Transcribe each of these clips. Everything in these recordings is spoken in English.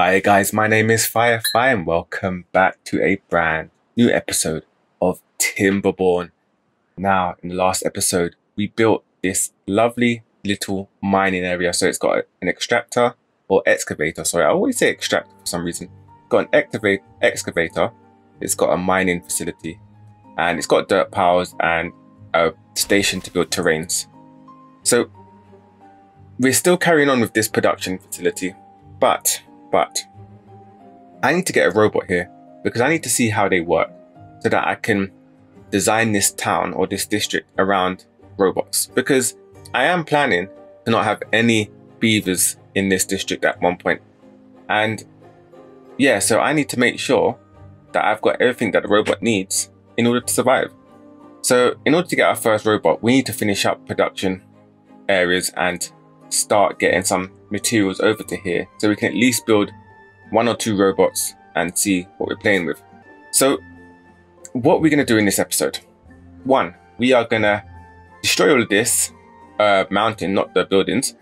Hi guys, my name is Firephy and welcome back to a brand new episode of Timberborn. Now, in the last episode, we built this lovely little mining area. So it's got an extractor or excavator. Sorry, I always say extractor for some reason. Got an excavator. It's got a mining facility and it's got dirt piles and a station to build terrains. So we're still carrying on with this production facility, but I need to get a robot here because I need to see how they work so that I can design this town or this district around robots, because I am planning to not have any beavers in this district at one point. And yeah, so I need to make sure that I've got everything that the robot needs in order to survive. So in order to get our first robot, we need to finish up production areas and start getting some materials over to here so we can at least build one or two robots and see what we're playing with. So what we're going to do in this episode, one, we are going to destroy all of this mountain, not the buildings,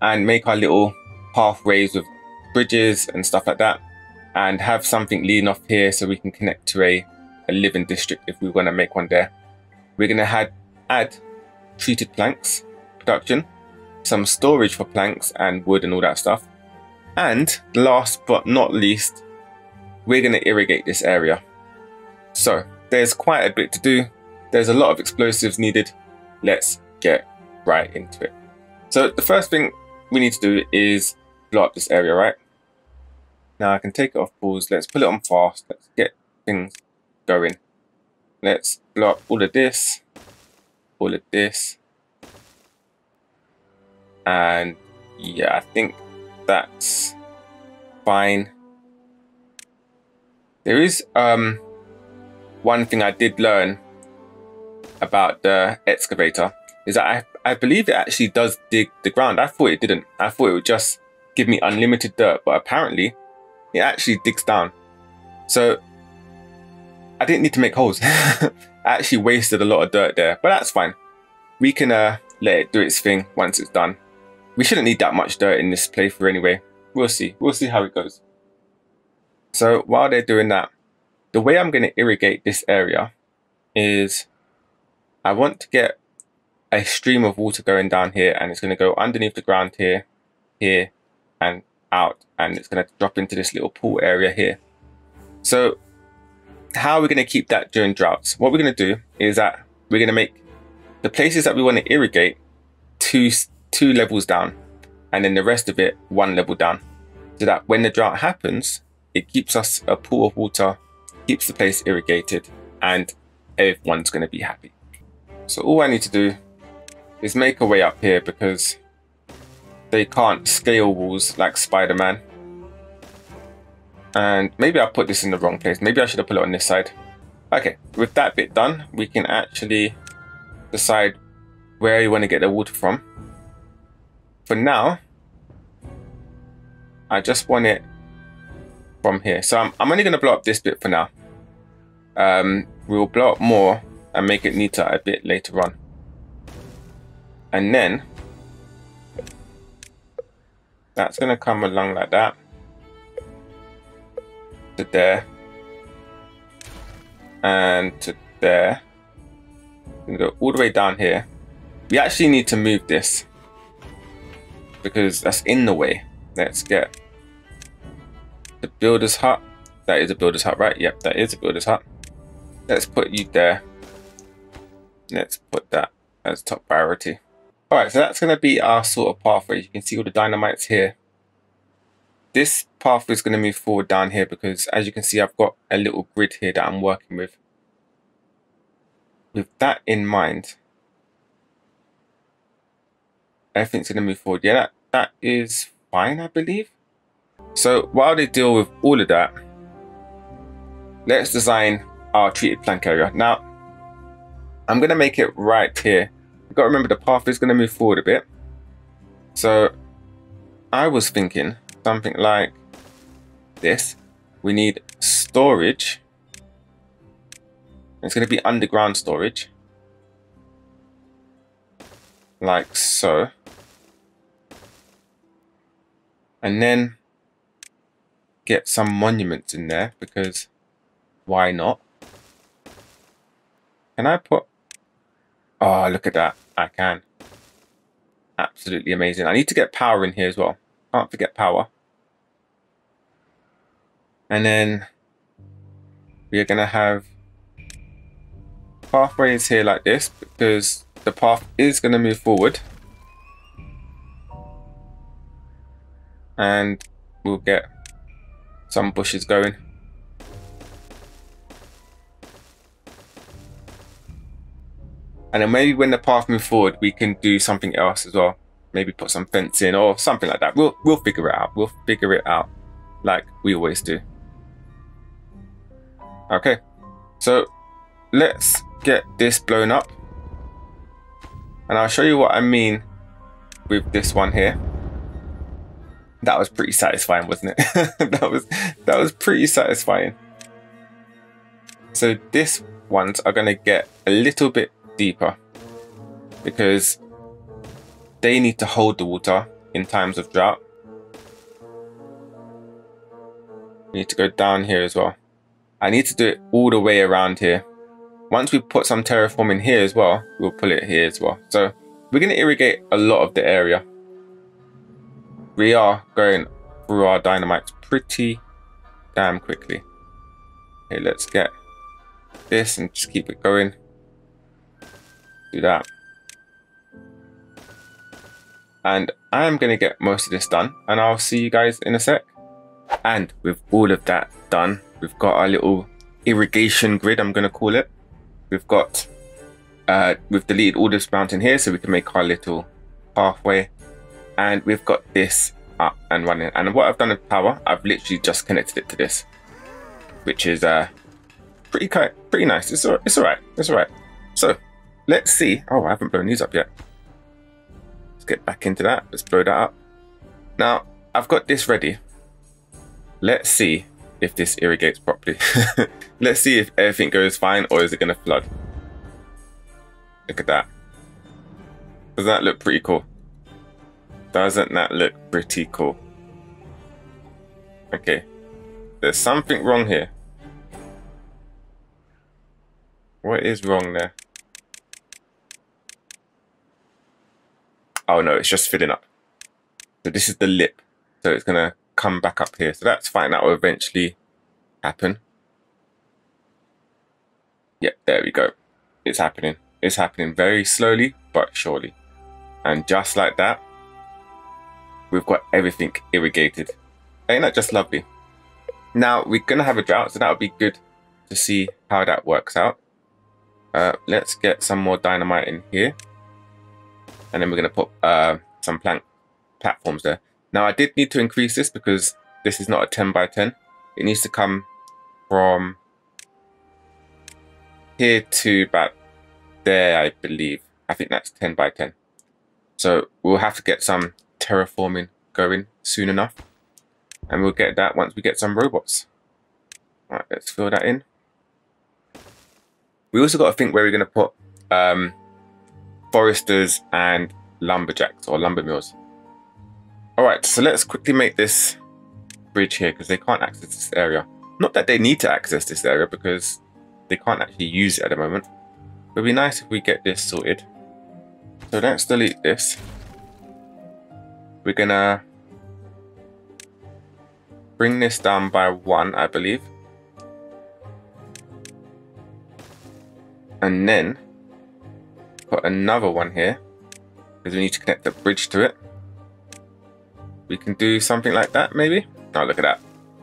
and make our little pathways with bridges and stuff like that, and have something leading off here so we can connect to a living district if we want to make one there. We're going to add treated planks production, some storage for planks and wood and all that stuff. And last but not least, we're going to irrigate this area. So there's quite a bit to do. There's a lot of explosives needed. Let's get right into it. So the first thing we need to do is blow up this area, right? Now I can take it off pause. Let's put it on fast. Let's get things going. Let's blow up all of this, all of this. And yeah, I think that's fine. There is one thing I did learn about the excavator is that I believe it actually does dig the ground. I thought it didn't. I thought it would just give me unlimited dirt, but apparently it actually digs down. So I didn't need to make holes. I actually wasted a lot of dirt there, but that's fine. We can let it do its thing once it's done. We shouldn't need that much dirt in this playthrough anyway. We'll see. We'll see how it goes. So while they're doing that, the way I'm going to irrigate this area is I want to get a stream of water going down here, and it's going to go underneath the ground here, here and out. And it's going to drop into this little pool area here. So how are we going to keep that during droughts? What we're going to do is that we're going to make the places that we want to irrigate two levels down, and then the rest of it one level down, so that when the drought happens, it keeps us a pool of water, keeps the place irrigated, and everyone's going to be happy. So all I need to do is make a way up here, because they can't scale walls like Spider-Man. And maybe I put this in the wrong place. Maybe I should have put it on this side. Okay, with that bit done, we can actually decide where you want to get the water from. For now, I just want it from here. So I'm only going to blow up this bit for now. We'll blow up more and make it neater a bit later on. And then that's going to come along like that to there and to there. We're going to go all the way down here. We actually need to move this, because that's in the way. Let's get the builder's hut. That is a builder's hut, right? Yep, that is a builder's hut. Let's put you there. Let's put that as top priority. All right, so that's gonna be our sort of pathway. You can see all the dynamites here. This pathway is gonna move forward down here, because as you can see, I've got a little grid here that I'm working with. With that in mind, everything's going to move forward. Yeah, that is fine, I believe. So while they deal with all of that, let's design our treated plank area. Now, I'm going to make it right here. You've got to remember the path is going to move forward a bit. So I was thinking something like this. We need storage. It's going to be underground storage. Like so. And then get some monuments in there because why not? Can I put... Oh, look at that. I can. Absolutely amazing. I need to get power in here as well. Can't forget power. And then we're going to have pathways here like this because the path is going to move forward. And we'll get some bushes going. And then maybe when the path moves forward, we can do something else as well. Maybe put some fence in or something like that. We'll figure it out. We'll figure it out like we always do. Okay, so let's get this blown up. And I'll show you what I mean with this one here. That was pretty satisfying, wasn't it? that was pretty satisfying. So these ones are going to get a little bit deeper because they need to hold the water in times of drought. We need to go down here as well. I need to do it all the way around here. Once we put some terraform in here as well, we'll pull it here as well. So we're going to irrigate a lot of the area. We are going through our dynamites pretty damn quickly. Okay, let's get this and just keep it going. Do that. And I'm going to get most of this done and I'll see you guys in a sec. And with all of that done, we've got our little irrigation grid, I'm going to call it. We've deleted all this mountain here so we can make our little pathway. And we've got this up and running. And what I've done with power, I've literally just connected it to this, which is pretty nice. It's all right. It's all right. So let's see. Oh, I haven't blown these up yet. Let's get back into that. Let's blow that up. Now I've got this ready. Let's see if this irrigates properly. Let's see if everything goes fine or is it going to flood? Look at that. Does that look pretty cool? Doesn't that look pretty cool? Okay, there's something wrong here. What is wrong there? Oh no, it's just filling up. So this is the lip, so it's gonna come back up here. So that's fine, that will eventually happen. Yep, there we go. It's happening. It's happening very slowly, but surely. And just like that, we've got everything irrigated. Ain't that just lovely? Now we're gonna have a drought, so that'll be good to see how that works out. Let's get some more dynamite in here, and then we're gonna put some plank platforms there. Now I did need to increase this because this is not a 10 by 10. It needs to come from here to about there, I believe. I think that's 10 by 10. So we'll have to get some terraforming going soon enough, and we'll get that once we get some robots. All right, let's fill that in. We also got to think where we're going to put foresters and lumberjacks or lumber mills. All right, so let's quickly make this bridge here because they can't access this area. Not that they need to access this area because they can't actually use it at the moment. It would be nice if we get this sorted. So let's delete this. We're gonna bring this down by 1, I believe. And then put another one here because we need to connect the bridge to it. We can do something like that maybe. Oh, look at that.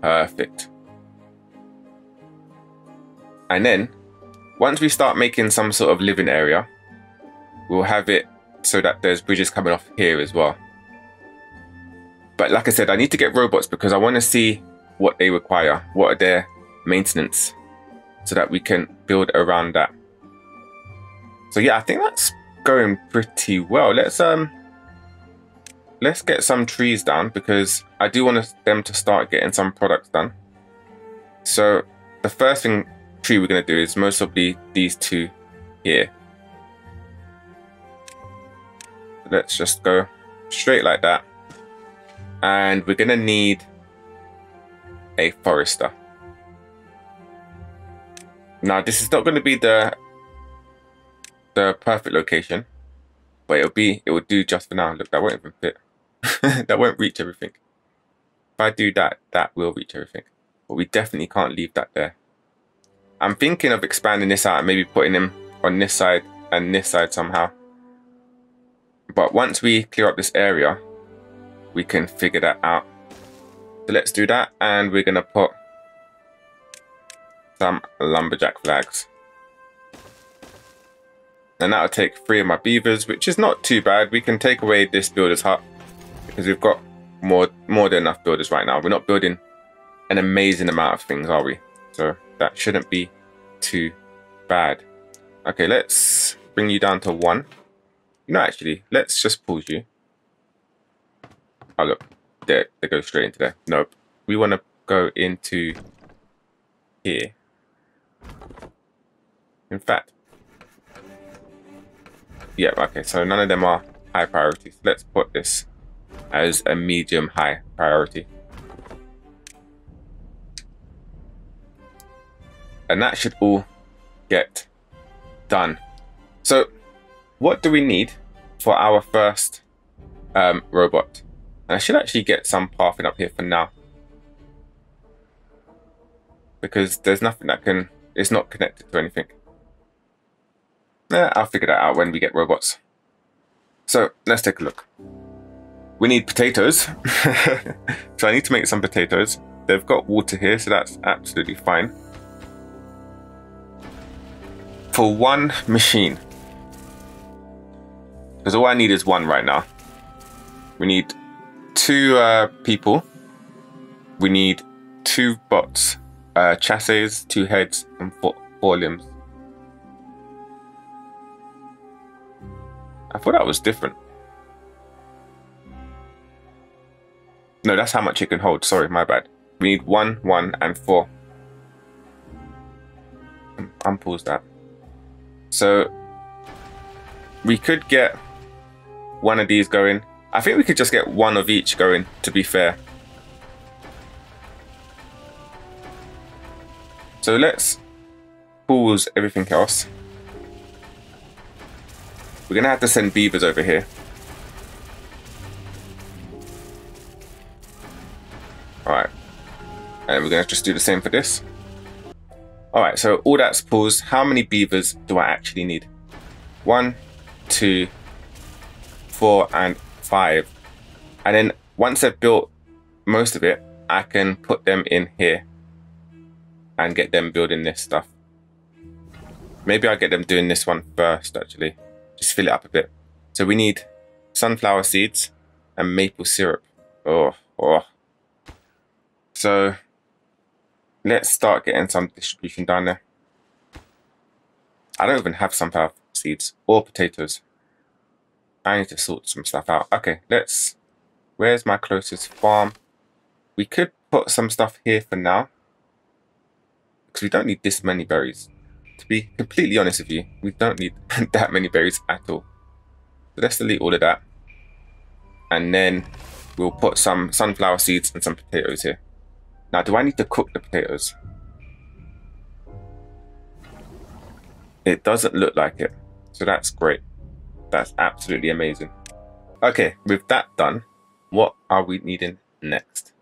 Perfect. And then once we start making some sort of living area, we'll have it so that there's bridges coming off here as well. But like I said, I need to get robots because I want to see what they require. What are their maintenance? So that we can build around that. So yeah, I think that's going pretty well. Let's get some trees down because I do want them to start getting some products done. So the first tree we're going to do is most probably these two here. Let's just go straight like that. And we're going to need a forester. Now, this is not going to be the perfect location, but it will do just for now. Look, that won't even fit. That won't reach everything. If I do that, that will reach everything. But we definitely can't leave that there. I'm thinking of expanding this out and maybe putting him on this side and this side somehow. But once we clear up this area, we can figure that out. So let's do that, and we're going to put some lumberjack flags. And that'll take 3 of my beavers, which is not too bad. We can take away this builder's hut because we've got more than enough builders right now. We're not building an amazing amount of things, are we? So that shouldn't be too bad. Okay, let's bring you down to 1. No, actually, let's just pause you. Oh, look. There, they go straight into there. Nope. We want to go into here. In fact... yeah, okay, so none of them are high priorities. Let's put this as a medium-high priority. And that should all get done. So... what do we need for our first robot? And I should actually get some pathing up here for now, because there's nothing that can... it's not connected to anything. I'll figure that out when we get robots. So let's take a look. We need potatoes. So I need to make some potatoes. They've got water here, so that's absolutely fine. For 1 machine. Because all I need is 1 right now. We need 2 people. We need 2 bots. Chassis, 2 heads, and 4 limbs. I thought that was different. No, that's how much it can hold. Sorry, my bad. We need 1, 1, and 4. Unpause that. So, we could get... 1 of these going. I think we could just get 1 of each going, to be fair. So let's pause everything else. We're going to have to send beavers over here. Alright. And we're going to just do the same for this. Alright, so all that's paused. How many beavers do I actually need? 1, 2, 4 and 5, and then once I've built most of it, I can put them in here and get them building this stuff. Maybe I'll get them doing this one first, actually, just fill it up a bit. So we need sunflower seeds and maple syrup. So let's start getting some distribution down there. I don't even have sunflower seeds or potatoes. I need to sort some stuff out. Okay, let's... where's my closest farm? We could put some stuff here for now, because we don't need this many berries. To be completely honest with you, we don't need that many berries at all. So let's delete all of that. And then we'll put some sunflower seeds and some potatoes here. Now, do I need to cook the potatoes? It doesn't look like it. So that's great. That's absolutely amazing. Okay, with that done, what are we needing next?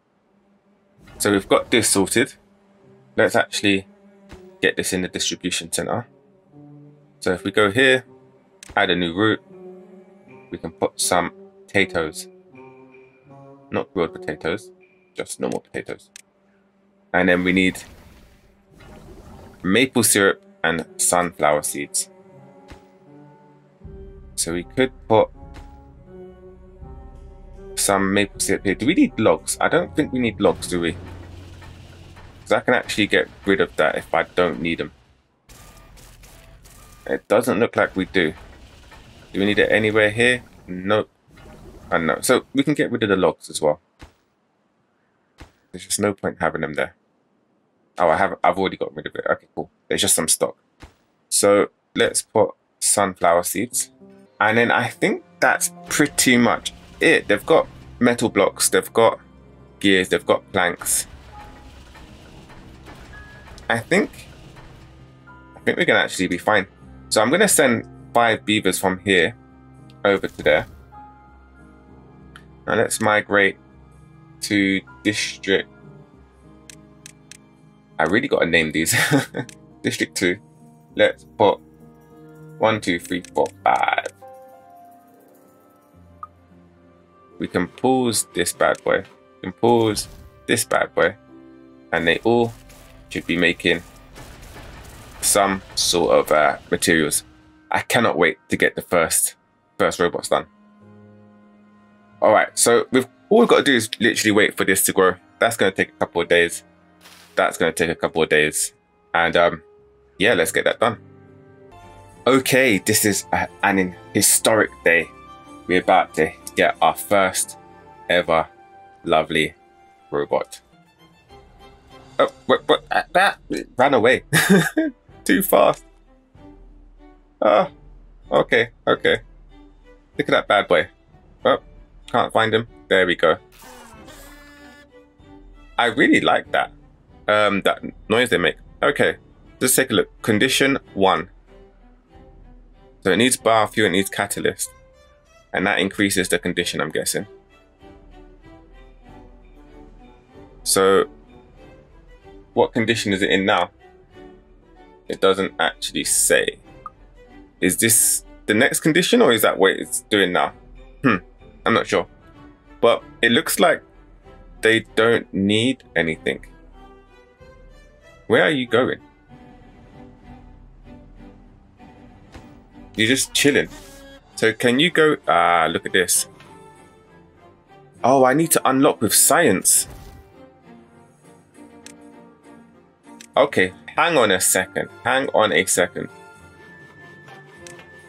So we've got this sorted. Let's actually get this in the distribution center. So if we go here, add a new route, we can put some potatoes. Not grilled potatoes, just normal potatoes. And then we need maple syrup and sunflower seeds. So we could put some maple syrup here. Do we need logs? I don't think we need logs, do we? Because I can actually get rid of that if I don't need them. It doesn't look like we do. Do we need it anywhere here? Nope. I don't know. So we can get rid of the logs as well. There's just no point having them there. Oh, I've already got rid of it. Okay, cool. There's just some stock. So let's put sunflower seeds. And then I think that's pretty much it. They've got metal blocks, they've got gears, they've got planks. I think we're going to actually be fine. So I'm going to send 5 beavers from here over to there. Now let's migrate to District... I really got to name these. District 2. Let's put 1, 2, 3, 4, 5. We can pause this bad boy. We can pause this bad boy. And they all should be making some sort of materials. I cannot wait to get the first robots done. Alright, so all we've got to do is literally wait for this to grow. That's going to take a couple of days. That's going to take a couple of days. And yeah, let's get that done. Okay, this is an historic day. We're about to get our first ever lovely robot. Oh, but that ran away. Too fast. Okay, okay. Look at that bad boy. Oh, can't find him. There we go. I really like that. That noise they make. Okay, let's take a look. Condition 1. So it needs biofuel, it needs catalyst. And that increases the condition, I'm guessing. So, what condition is it in now? It doesn't actually say. Is this the next condition or is that what it's doing now? I'm not sure. But it looks like they don't need anything. Where are you going? You're just chilling. So can you go... Ah, look at this. Oh, I need to unlock with science. Okay, hang on a second. Hang on a second.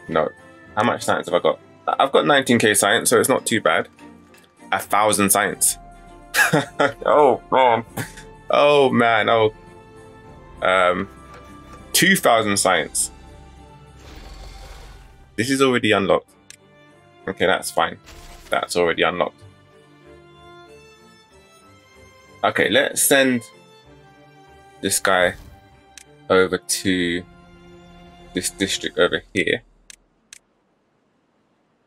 No. How much science have I got? I've got 19k science, so it's not too bad. 1,000 science. Oh, man. Oh, man. Oh. 2,000 science. This is already unlocked. Okay, that's fine. That's already unlocked. Okay, let's send this guy over to this district over here.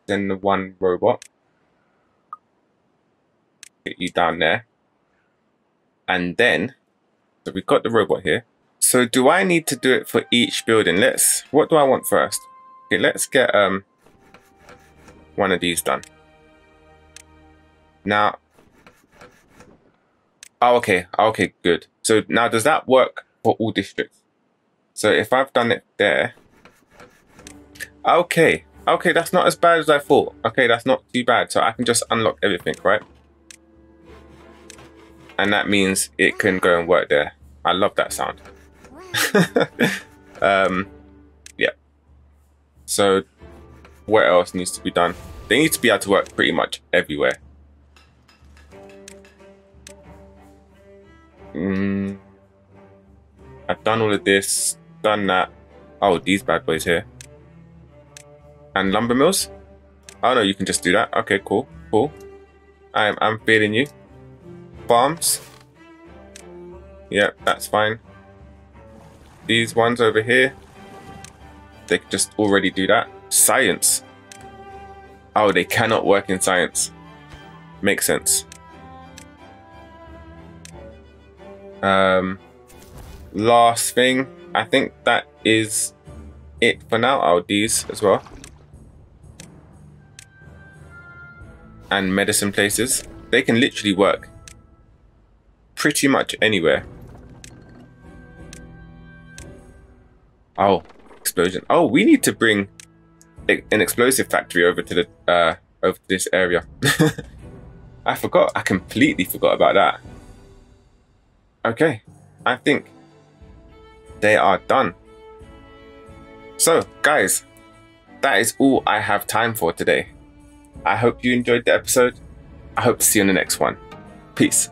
Then the 1 robot. Get you down there. And then, so we've got the robot here. So do I need to do it for each building? What do I want first? Okay, let's get one of these done. Now, okay, good. So now does that work for all districts? So if I've done it there, okay, that's not as bad as I thought. Okay, that's not too bad. So I can just unlock everything, right? And that means it can go and work there. I love that sound. So, what else needs to be done? They need to be able to work pretty much everywhere. I've done all of this, done that. Oh, these bad boys here. And lumber mills? Oh no, you can just do that. Okay, cool, cool. I'm feeling you. Farms? Yep, that's fine. These ones over here. They could just already do that. Science. Oh, they cannot work in science. Makes sense. Last thing. I think that is it for now. Oh, these as well. And medicine places. They can literally work pretty much anywhere. Oh. Explosion. Oh, we need to bring an explosive factory over to the over this area. I forgot. I completely forgot about that. Okay, I think they are done. So, guys, that is all I have time for today. I hope you enjoyed the episode. I hope to see you in the next one. Peace.